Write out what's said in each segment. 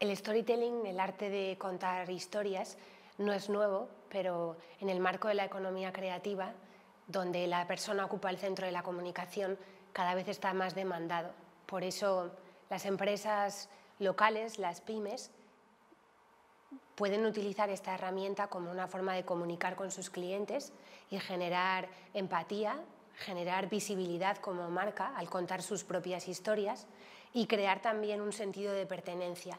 El storytelling, el arte de contar historias, no es nuevo, pero en el marco de la economía creativa, donde la persona ocupa el centro de la comunicación, cada vez está más demandado. Por eso las empresas locales, las pymes, pueden utilizar esta herramienta como una forma de comunicar con sus clientes y generar empatía, generar visibilidad como marca al contar sus propias historias y crear también un sentido de pertenencia.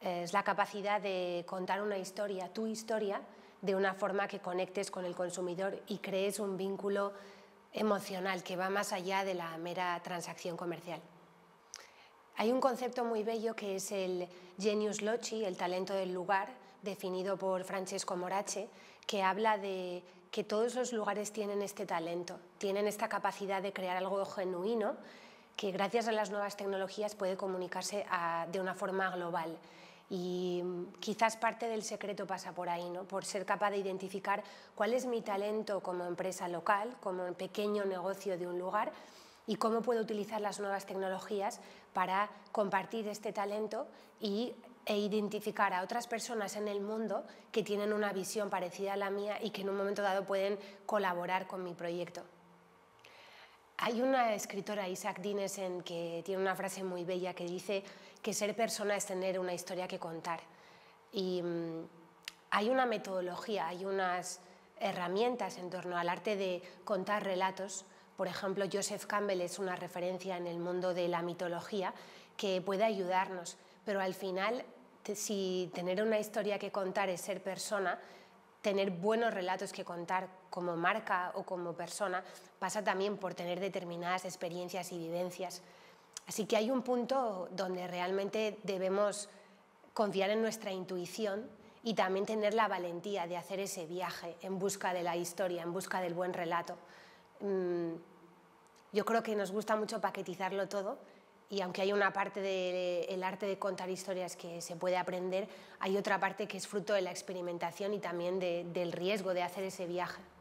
Es la capacidad de contar una historia, tu historia, de una forma que conectes con el consumidor y crees un vínculo emocional que va más allá de la mera transacción comercial. Hay un concepto muy bello que es el Genius Loci, el talento del lugar, definido por Francesco Morace, que habla de que todos los lugares tienen este talento, tienen esta capacidad de crear algo genuino que gracias a las nuevas tecnologías puede comunicarse de una forma global. Y quizás parte del secreto pasa por ahí, ¿no? Por ser capaz de identificar cuál es mi talento como empresa local, como pequeño negocio de un lugar, y cómo puedo utilizar las nuevas tecnologías para compartir este talento e identificar a otras personas en el mundo que tienen una visión parecida a la mía y que en un momento dado pueden colaborar con mi proyecto. Hay una escritora, Isaac Dinesen, que tiene una frase muy bella que dice que ser persona es tener una historia que contar. Y hay una metodología, hay unas herramientas en torno al arte de contar relatos. Por ejemplo, Joseph Campbell es una referencia en el mundo de la mitología que puede ayudarnos, pero al final, si tener una historia que contar es ser persona, tener buenos relatos que contar como marca o como persona pasa también por tener determinadas experiencias y vivencias. Así que hay un punto donde realmente debemos confiar en nuestra intuición y también tener la valentía de hacer ese viaje en busca de la historia, en busca del buen relato. Yo creo que nos gusta mucho paquetizarlo todo y aunque hay una parte del arte de contar historias que se puede aprender, hay otra parte que es fruto de la experimentación y también del riesgo de hacer ese viaje.